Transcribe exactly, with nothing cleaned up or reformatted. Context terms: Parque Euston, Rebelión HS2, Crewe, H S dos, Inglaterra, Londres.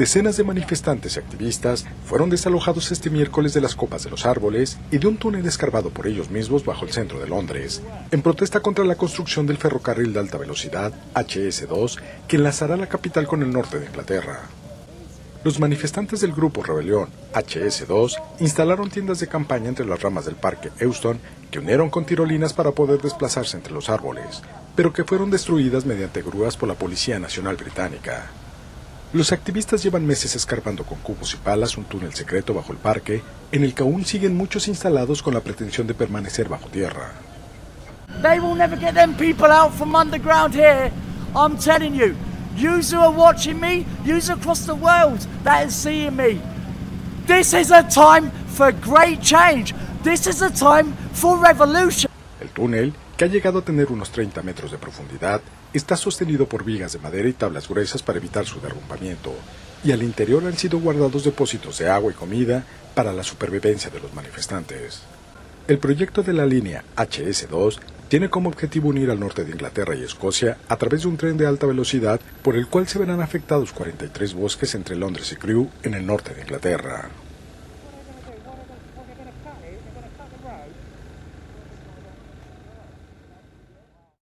Decenas de manifestantes y activistas fueron desalojados este miércoles de las copas de los árboles y de un túnel escarbado por ellos mismos bajo el centro de Londres, en protesta contra la construcción del ferrocarril de alta velocidad H S dos que enlazará la capital con el norte de Inglaterra. Los manifestantes del grupo Rebelión H S dos instalaron tiendas de campaña entre las ramas del Parque Euston que unieron con tirolinas para poder desplazarse entre los árboles, pero que fueron destruidas mediante grúas por la Policía Nacional Británica. Los activistas llevan meses escarbando con cubos y palas un túnel secreto bajo el parque, en el que aún siguen muchos instalados con la pretensión de permanecer bajo tierra. They will never get them people out from underground here, I'm telling you. Yous who are watching me, yous across the world that is seeing me. This is a time for great change. This is a time for revolution. El túnel, que ha llegado a tener unos treinta metros de profundidad, está sostenido por vigas de madera y tablas gruesas para evitar su derrumbamiento, y al interior han sido guardados depósitos de agua y comida para la supervivencia de los manifestantes. El proyecto de la línea H S dos tiene como objetivo unir al norte de Inglaterra y Escocia a través de un tren de alta velocidad por el cual se verán afectados cuarenta y tres bosques entre Londres y Crewe en el norte de Inglaterra.